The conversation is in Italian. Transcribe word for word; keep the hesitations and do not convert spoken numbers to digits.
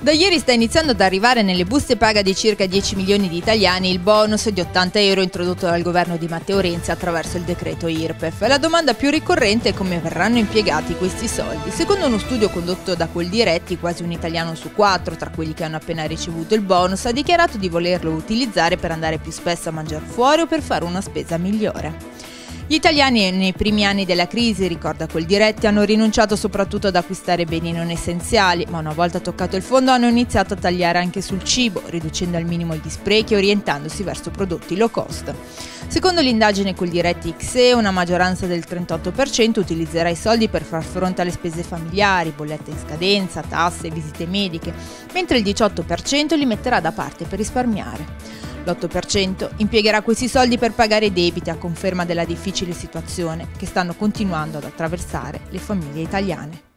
Da ieri sta iniziando ad arrivare nelle buste paga di circa dieci milioni di italiani il bonus di ottanta euro introdotto dal governo di Matteo Renzi attraverso il decreto I R P E F. La domanda più ricorrente è come verranno impiegati questi soldi. Secondo uno studio condotto da Coldiretti, quasi un italiano su quattro, tra quelli che hanno appena ricevuto il bonus, ha dichiarato di volerlo utilizzare per andare più spesso a mangiare fuori o per fare una spesa migliore. Gli italiani nei primi anni della crisi, ricorda Coldiretti, hanno rinunciato soprattutto ad acquistare beni non essenziali, ma una volta toccato il fondo hanno iniziato a tagliare anche sul cibo, riducendo al minimo gli sprechi e orientandosi verso prodotti low cost. Secondo l'indagine Coldiretti X E, una maggioranza del trentotto per cento utilizzerà i soldi per far fronte alle spese familiari, bollette in scadenza, tasse, visite mediche, mentre il diciotto per cento li metterà da parte per risparmiare. L'otto per cento impiegherà questi soldi per pagare debiti, a conferma della difficile situazione che stanno continuando ad attraversare le famiglie italiane.